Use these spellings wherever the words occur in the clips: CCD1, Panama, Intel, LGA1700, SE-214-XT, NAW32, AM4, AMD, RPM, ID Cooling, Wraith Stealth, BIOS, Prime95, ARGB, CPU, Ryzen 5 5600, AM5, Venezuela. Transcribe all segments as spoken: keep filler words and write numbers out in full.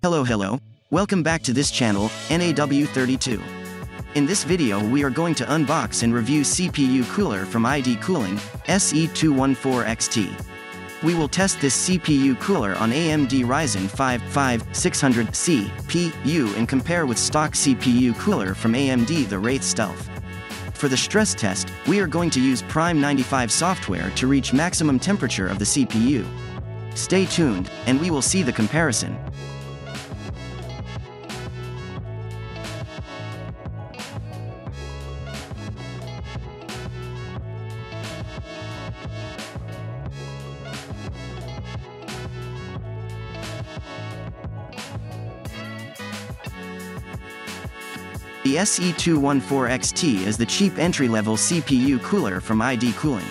Hello hello, welcome back to this channel, N A W thirty-two. In this video we are going to unbox and review C P U cooler from I D Cooling, S E two fourteen X T. We will test this C P U cooler on A M D Ryzen five fifty-six hundred C P U and compare with stock C P U cooler from A M D the Wraith Stealth. For the stress test, we are going to use Prime ninety-five software to reach maximum temperature of the C P U. Stay tuned, and we will see the comparison. The S E two fourteen X T is the cheap entry-level C P U cooler from I D Cooling.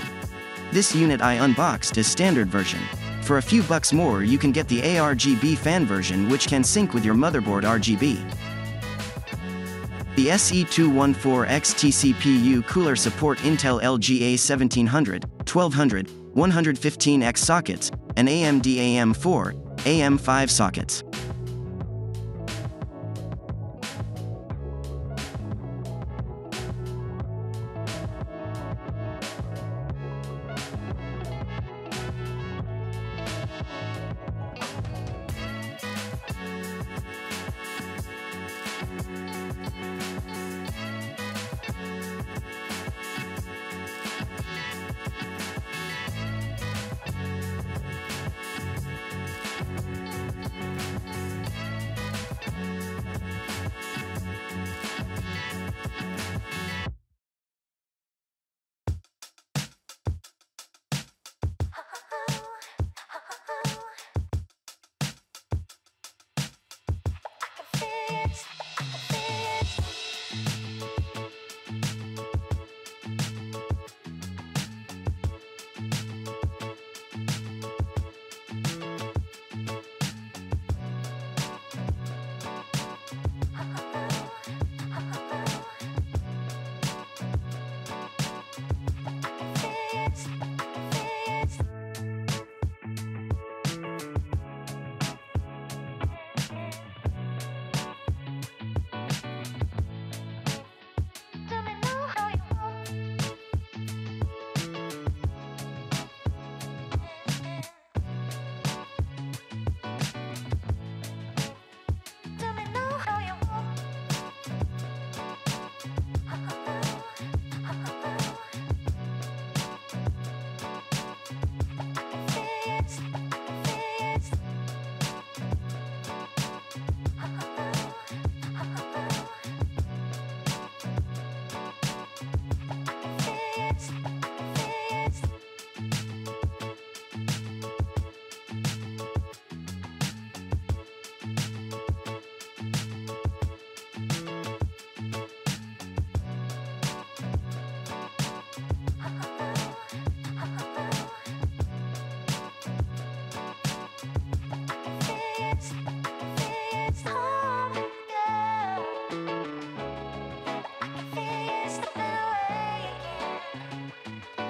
This unit I unboxed is standard version. For a few bucks more you can get the A R G B fan version which can sync with your motherboard R G B. The S E two fourteen X T C P U cooler support Intel L G A seventeen hundred, twelve hundred, one fifteen X sockets, and A M D A M four, A M five sockets.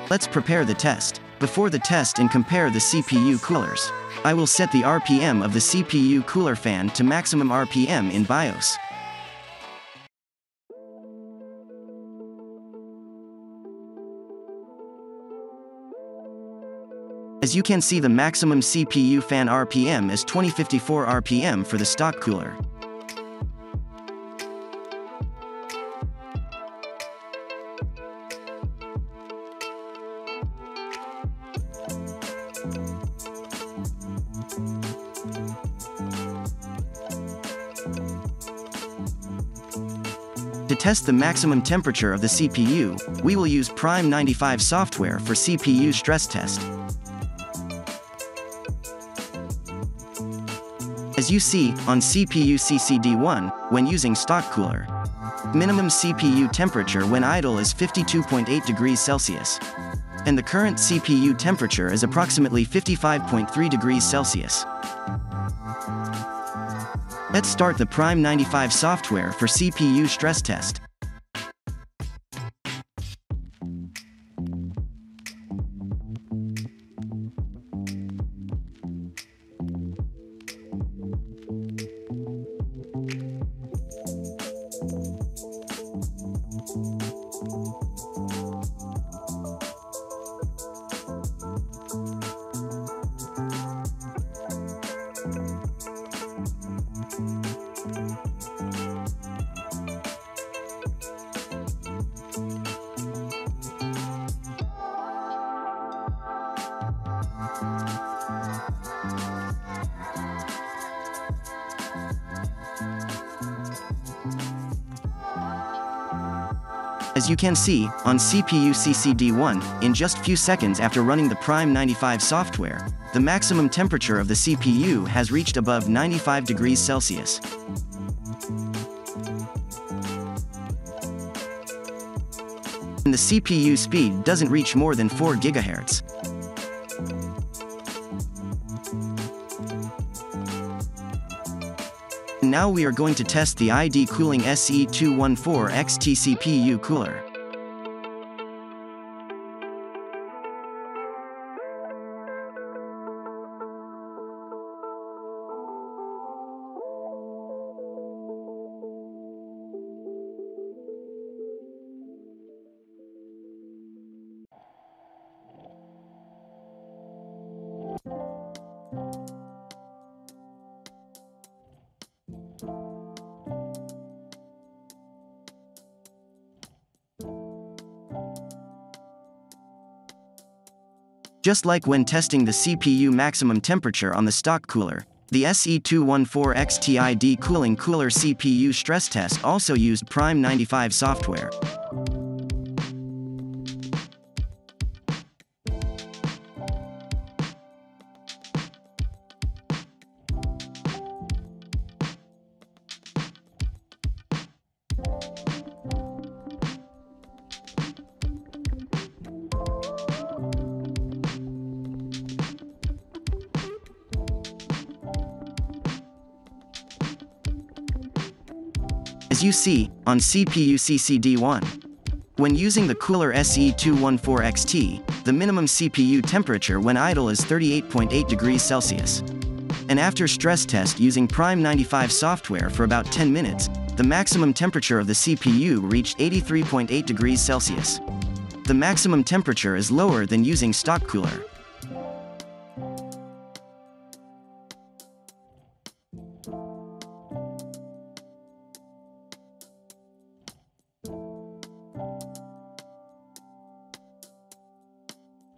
Let's prepare the test. Before the test and compare the C P U coolers, I will set the R P M of the C P U cooler fan to maximum R P M in BIOS. As you can see, the maximum C P U fan R P M is twenty fifty-four R P M for the stock cooler. To test the maximum temperature of the C P U, we will use Prime ninety-five software for C P U stress test. As you see, on C P U C C D one, when using stock cooler, minimum C P U temperature when idle is fifty-two point eight degrees Celsius. And the current C P U temperature is approximately fifty-five point three degrees Celsius. Let's start the Prime ninety-five software for C P U stress test. As you can see, on C P U C C D one, in just few seconds after running the Prime ninety-five software, the maximum temperature of the C P U has reached above ninety-five degrees Celsius. And the C P U speed doesn't reach more than four gigahertz. Now we are going to test the I D Cooling S E two fourteen X T C P U cooler. Just like when testing the C P U maximum temperature on the stock cooler, the S E two fourteen X T I D Cooling Cooler C P U stress test also used Prime ninety-five software. As you see, on C P U C C D one, when using the cooler S E two fourteen X T, the minimum C P U temperature when idle is thirty-eight point eight degrees Celsius. And after stress test using Prime ninety-five software for about ten minutes, the maximum temperature of the C P U reached eighty-three point eight degrees Celsius. The maximum temperature is lower than using stock cooler.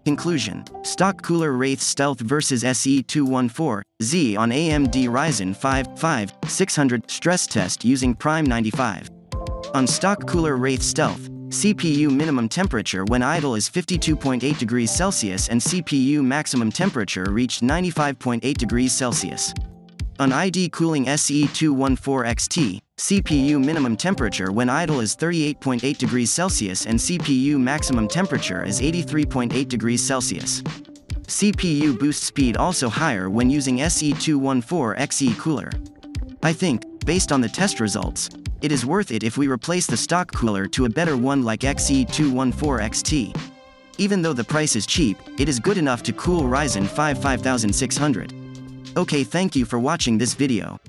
Conclusion: stock cooler Wraith Stealth versus S E two fourteen Z on A M D Ryzen five fifty-six hundred stress test using Prime ninety-five. On stock cooler Wraith Stealth, C P U minimum temperature when idle is fifty-two point eight degrees Celsius and C P U maximum temperature reached ninety-five point eight degrees Celsius. On I D Cooling S E two fourteen X T, C P U minimum temperature when idle is thirty-eight point eight degrees Celsius and C P U maximum temperature is eighty-three point eight degrees Celsius. C P U boost speed also higher when using S E two fourteen X E cooler. I think, based on the test results, it is worth it if we replace the stock cooler to a better one like S E two fourteen X T. Even though the price is cheap, it is good enough to cool Ryzen five fifty-six hundred. Okay, thank you for watching this video.